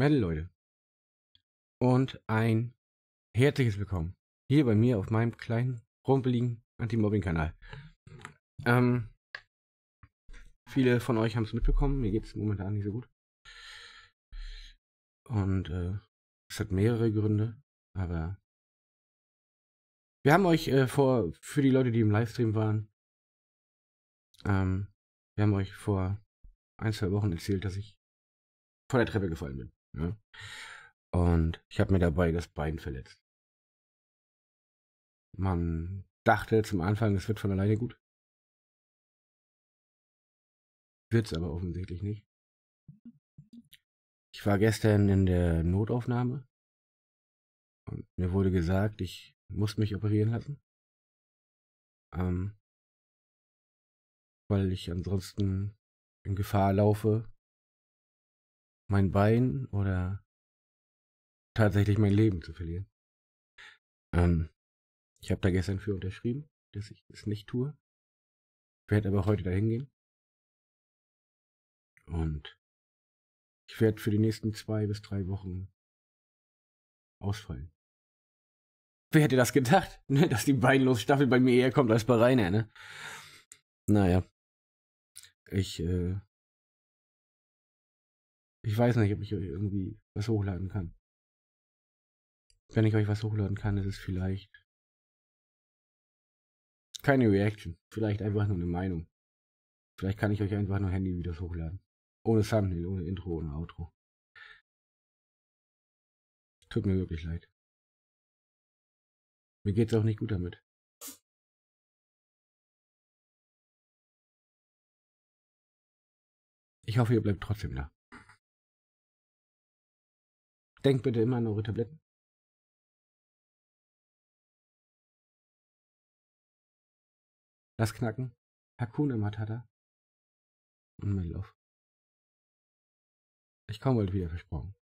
Metal Leute und ein herzliches Willkommen hier bei mir auf meinem kleinen, rumpeligen Anti-Mobbing-Kanal. Viele von euch haben es mitbekommen, mir geht es momentan nicht so gut. Und es hat mehrere Gründe, aber wir haben euch für die Leute, die im Livestream waren, wir haben euch vor ein, zwei Wochen erzählt, dass ich vor der Treppe gefallen bin. Ja. Und ich habe mir dabei das Bein verletzt. Man dachte zum Anfang, es wird von alleine gut. Wird es aber offensichtlich nicht. Ich war gestern in der Notaufnahme und mir wurde gesagt, ich muss mich operieren lassen. Weil ich ansonsten in Gefahr laufe, mein Bein oder tatsächlich mein Leben zu verlieren. Ich habe da gestern für unterschrieben, dass ich es nicht tue. Werde aber heute dahin gehen. Und ich werde für die nächsten 2 bis 3 Wochen ausfallen. Wer hätte das gedacht, ne? Dass die Beinlos-Staffel bei mir eher kommt als bei Rainer, ne? Naja. Ich weiß nicht, ob ich euch irgendwie was hochladen kann. Wenn ich euch was hochladen kann, ist es vielleicht keine Reaction. Vielleicht einfach nur eine Meinung. Vielleicht kann ich euch einfach nur Handyvideos hochladen. Ohne Thumbnail, ohne Intro, ohne Outro. Tut mir wirklich leid. Mir geht's auch nicht gut damit. Ich hoffe, ihr bleibt trotzdem da. Denkt bitte immer an eure Tabletten. Lasst knacken. Hakuna Matata. Und Metal off. Ich komme bald wieder, versprochen.